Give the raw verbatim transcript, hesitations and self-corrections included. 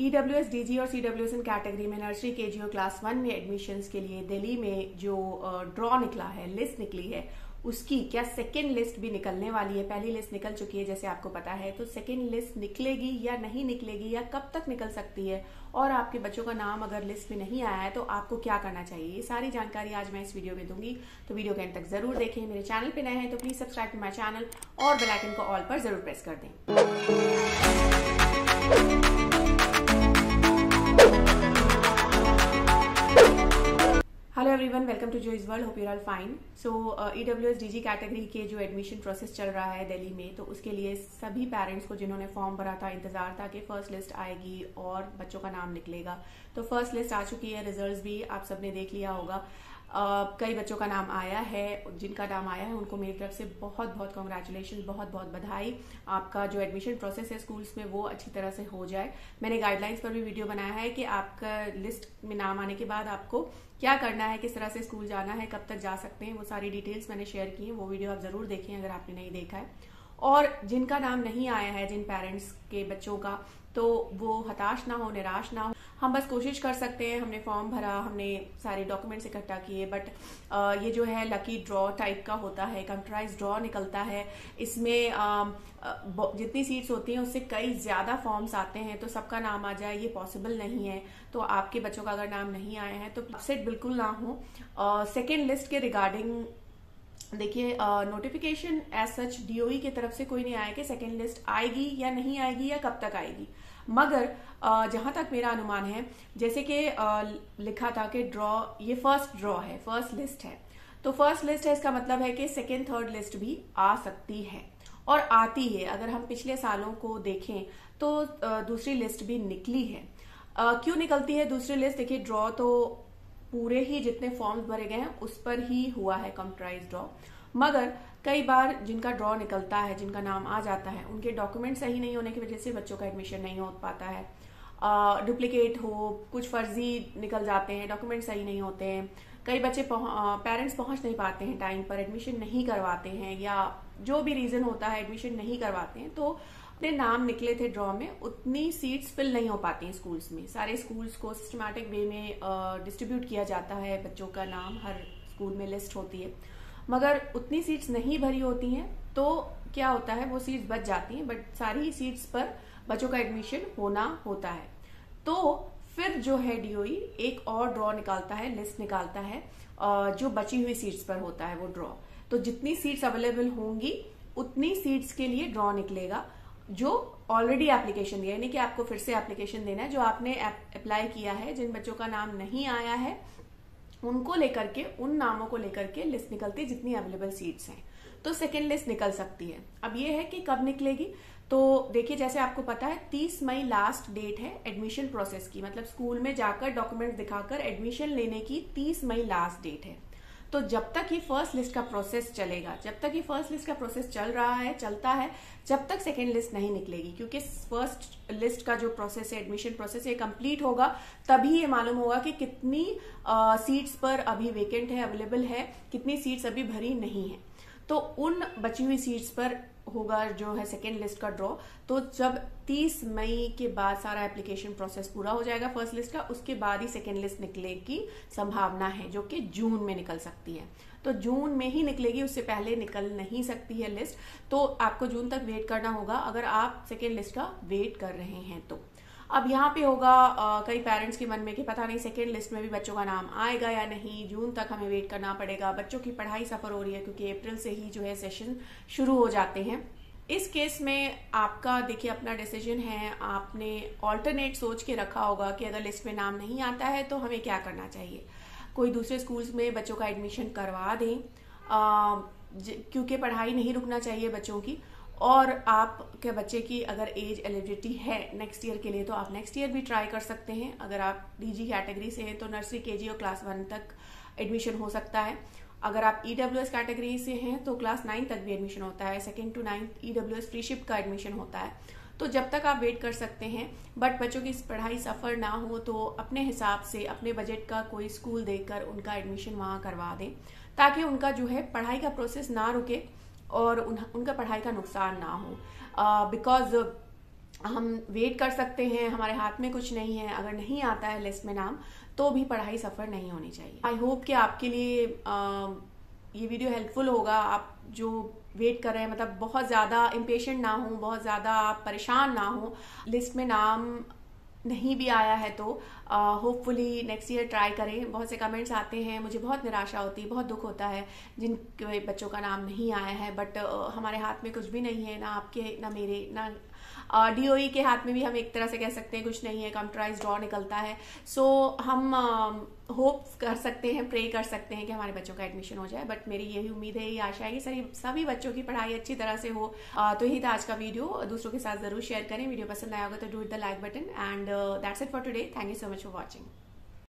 ई W S D G और C W S N category में nursery K G और class one में admissions के लिए दिल्ली में जो ड्रॉ निकला है, लिस्ट निकली है, उसकी क्या सेकेंड लिस्ट भी निकलने वाली है? पहली लिस्ट निकल चुकी है जैसे आपको पता है, तो सेकेंड लिस्ट निकलेगी या नहीं निकलेगी या कब तक निकल सकती है, और आपके बच्चों का नाम अगर लिस्ट में नहीं आया है तो आपको क्या करना चाहिए, ये सारी जानकारी आज मैं इस वीडियो में दूंगी। तो वीडियो के अंत तक जरूर देखें। मेरे चैनल पे नए हैं तो please subscribe to my channel और बेल आइकन को ऑल पर जरूर प्रेस कर दें। Hello everyone, welcome to Joey's world, hope you are fine. So E W S D G category के जो एडमिशन प्रोसेस चल रहा है दिल्ली में, तो उसके लिए सभी पेरेंट्स को जिन्होंने फॉर्म भरा था, इंतजार था कि फर्स्ट लिस्ट आएगी और बच्चों का नाम निकलेगा। तो फर्स्ट लिस्ट आ चुकी है, रिजल्ट्स भी आप सबने देख लिया होगा। uh, कई बच्चों का नाम आया है, जिनका नाम आया है उनको मेरी तरफ से बहुत बहुत कॉन्ग्रेचुलेशन, बहुत बहुत बधाई। आपका जो एडमिशन प्रोसेस है स्कूल्स में वो अच्छी तरह से हो जाए। मैंने गाइडलाइंस पर भी वीडियो बनाया है कि आपका लिस्ट में नाम आने के बाद आपको क्या करना है, किस तरह से स्कूल जाना है, कब तक जा सकते हैं, वो सारी डिटेल्स मैंने शेयर की है। वो वीडियो आप जरूर देखें अगर आपने नहीं देखा है। और जिनका नाम नहीं आया है, जिन पेरेंट्स के बच्चों का, तो वो हताश ना हो, निराश ना हो। हम बस कोशिश कर सकते हैं, हमने फॉर्म भरा, हमने सारे डॉक्यूमेंट्स इकट्ठा किए, बट ये जो है लकी ड्रॉ टाइप का होता है, कंप्यूटराइज ड्रॉ निकलता है। इसमें जितनी सीट्स होती हैं उससे कई ज़्यादा फॉर्म्स आते हैं, तो सबका नाम आ जाए ये पॉसिबल नहीं है। तो आपके बच्चों का अगर नाम नहीं आया है तो अपसेट बिल्कुल ना हो। सेकेंड लिस्ट के रिगार्डिंग देखिए, notification as such D O E की तरफ से कोई नहीं आया कि सेकेंड लिस्ट आएगी या नहीं आएगी या कब तक आएगी, मगर uh, जहां तक मेरा अनुमान है, जैसे कि uh, लिखा था कि ड्रॉ, ये फर्स्ट ड्रॉ है, फर्स्ट लिस्ट है, तो फर्स्ट लिस्ट है, इसका मतलब है कि सेकेंड थर्ड लिस्ट भी आ सकती है और आती है। अगर हम पिछले सालों को देखें तो uh, दूसरी लिस्ट भी निकली है। uh, क्यों निकलती है दूसरी लिस्ट? देखिए, ड्रॉ तो पूरे ही जितने फॉर्म्स भरे गए हैं उस पर ही हुआ है, कंप्यूटराइज ड्रॉ, मगर कई बार जिनका ड्रॉ निकलता है, जिनका नाम आ जाता है, उनके डॉक्यूमेंट सही नहीं होने की वजह से बच्चों का एडमिशन नहीं हो पाता है, डुप्लीकेट हो, कुछ फर्जी निकल जाते हैं, डॉक्यूमेंट सही नहीं होते हैं, कई बच्चे पेरेंट्स पहुंच नहीं पाते हैं टाइम पर, एडमिशन नहीं करवाते हैं, या जो भी रीज़न होता है एडमिशन नहीं करवाते हैं। तो अपने नाम निकले थे ड्रॉ में, उतनी सीट्स फिल नहीं हो पाती हैं स्कूल्स में। सारे स्कूल्स को सिस्टमैटिक वे में डिस्ट्रीब्यूट किया जाता है, बच्चों का नाम हर स्कूल में लिस्ट होती है, मगर उतनी सीट्स नहीं भरी होती हैं, तो क्या होता है वो सीट्स बच जाती हैं, बट सारी सीट्स पर बच्चों का एडमिशन होना होता है। तो फिर जो है डी ओ ई एक और ड्रॉ निकालता है, लिस्ट निकालता है, जो बची हुई सीट्स पर होता है वो ड्रॉ। तो जितनी सीट्स अवेलेबल होंगी उतनी सीट्स के लिए ड्रॉ निकलेगा, जो ऑलरेडी एप्लीकेशन दिया, यानी कि आपको फिर से एप्लीकेशन देना है, जो आपने अप्लाई किया है। जिन बच्चों का नाम नहीं आया है उनको लेकर के, उन नामों को लेकर के लिस्ट निकलती है, जितनी अवेलेबल सीट्स हैं। तो सेकेंड लिस्ट निकल सकती है। अब ये है कि कब निकलेगी, तो देखिए जैसे आपको पता है तीस मई लास्ट डेट है एडमिशन प्रोसेस की, मतलब स्कूल में जाकर डॉक्यूमेंट्स दिखाकर एडमिशन लेने की तीस मई लास्ट डेट है। तो जब तक ये फर्स्ट लिस्ट का प्रोसेस चलेगा, जब तक ये फर्स्ट लिस्ट का प्रोसेस चल रहा है, चलता है, जब तक सेकेंड लिस्ट नहीं निकलेगी, क्योंकि फर्स्ट लिस्ट का जो प्रोसेस है, एडमिशन प्रोसेस, ये कंप्लीट होगा तभी ये मालूम होगा कि कितनी आ, सीट्स पर अभी वेकेंट है, अवेलेबल है, कितनी सीट्स अभी भरी नहीं है। तो उन बची हुई सीट्स पर होगा जो है सेकेंड लिस्ट का ड्रॉ। तो जब तीस मई के बाद सारा एप्लीकेशन प्रोसेस पूरा हो जाएगा फर्स्ट लिस्ट का, उसके बाद ही सेकेंड लिस्ट निकलने की संभावना है, जो कि जून में निकल सकती है। तो जून में ही निकलेगी, उससे पहले निकल नहीं सकती है लिस्ट, तो आपको जून तक वेट करना होगा अगर आप सेकेंड लिस्ट का वेट कर रहे हैं। तो अब यहाँ पे होगा आ, कई पेरेंट्स के मन में कि पता नहीं सेकेंड लिस्ट में भी बच्चों का नाम आएगा या नहीं, जून तक हमें वेट करना पड़ेगा, बच्चों की पढ़ाई सफ़र हो रही है, क्योंकि अप्रैल से ही जो है सेशन शुरू हो जाते हैं। इस केस में आपका देखिए अपना डिसीजन है, आपने ऑल्टरनेट सोच के रखा होगा कि अगर लिस्ट में नाम नहीं आता है तो हमें क्या करना चाहिए, कोई दूसरे स्कूल्स में बच्चों का एडमिशन करवा दें, क्योंकि पढ़ाई नहीं रुकना चाहिए बच्चों की, और आपके बच्चे की अगर एज एलिजिबिलिटी है नेक्स्ट ईयर के लिए तो आप नेक्स्ट ईयर भी ट्राई कर सकते हैं। अगर आप डी जी कैटेगरी से हैं तो नर्सरी के जी और क्लास वन तक एडमिशन हो सकता है। अगर आप ई डब्ल्यू एस कैटेगरी से हैं तो क्लास नाइन तक भी एडमिशन होता है, second to ninth E W S freeship का एडमिशन होता है। तो जब तक आप वेट कर सकते हैं, बट बच्चों की पढ़ाई सफ़र ना हो तो अपने हिसाब से, अपने बजट का कोई स्कूल देखकर उनका एडमिशन वहाँ करवा दें, ताकि उनका जो है पढ़ाई का प्रोसेस ना रुके और उन, उनका पढ़ाई का नुकसान ना हो। बिकॉज uh, हम वेट कर सकते हैं, हमारे हाथ में कुछ नहीं है। अगर नहीं आता है लिस्ट में नाम तो भी पढ़ाई सफ़र नहीं होनी चाहिए। आई होप कि आपके लिए आ, ये वीडियो हेल्पफुल होगा। आप जो वेट कर रहे हैं, मतलब बहुत ज़्यादा इम्पेशेंट ना हो, बहुत ज़्यादा आप परेशान ना हो। लिस्ट में नाम नहीं भी आया है तो होपफुली नेक्स्ट ईयर ट्राई करें। बहुत से कमेंट्स आते हैं, मुझे बहुत निराशा होती है, बहुत दुख होता है जिनके बच्चों का नाम नहीं आया है। बट uh, हमारे हाथ में कुछ भी नहीं है, ना आपके ना मेरे ना डीओई uh, के हाथ में भी हम एक तरह से कह सकते हैं कुछ नहीं है। कंप्यूटराइज ड्रॉ निकलता है। सो so, हम होप uh, कर सकते हैं, प्रे कर सकते हैं कि हमारे बच्चों का एडमिशन हो जाए। बट मेरी यही उम्मीद है, ये आशा है कि सभी सभी बच्चों की पढ़ाई अच्छी तरह से हो। uh, तो यही था आज का वीडियो, दूसरों के साथ जरूर शेयर करें। वीडियो पसंद आया होगा तो do it the like button and that's it for today. Thank you so much for watching.